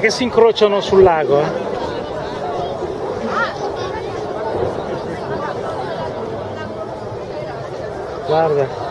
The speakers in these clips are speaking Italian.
perché si incrociano sul lago. Guarda.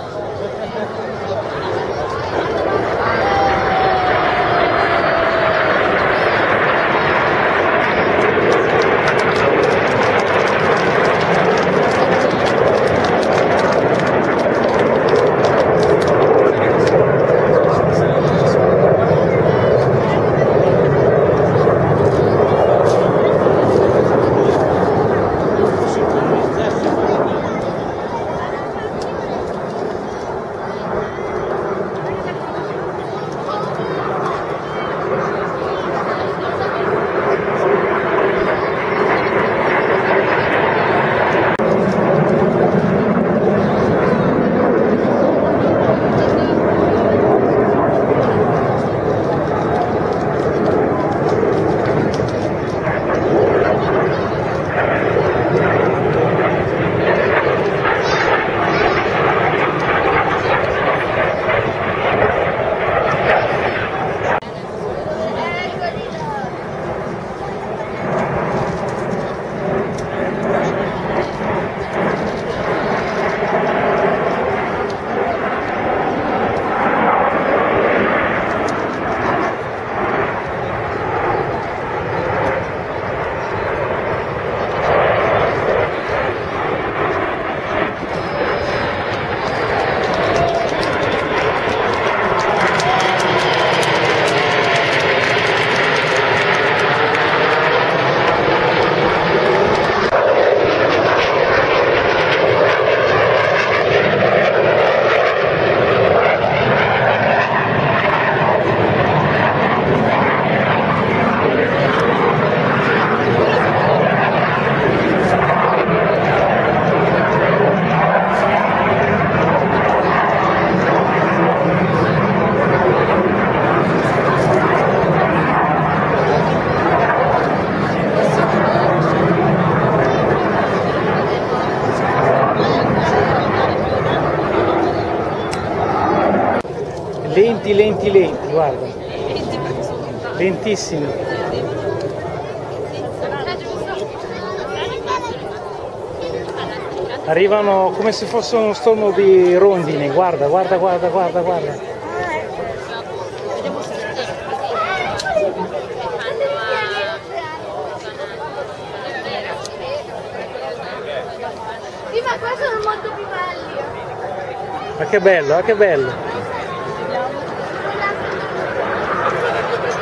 Lenti, guarda, lentissimi. Arrivano come se fosse uno stormo di rondini, guarda. Sì, ma qua sono molto più belli. Ma che bello,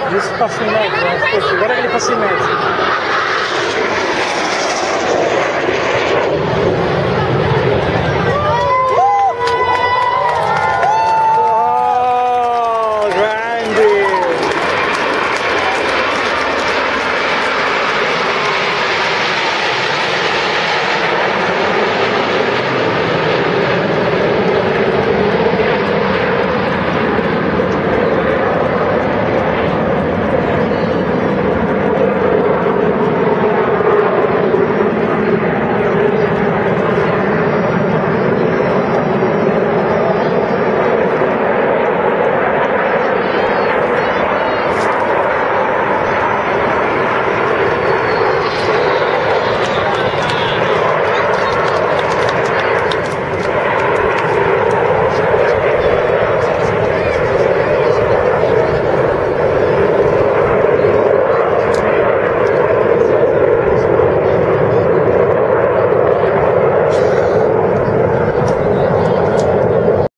Gli passi in mezzo, guarda che li passi in mezzo.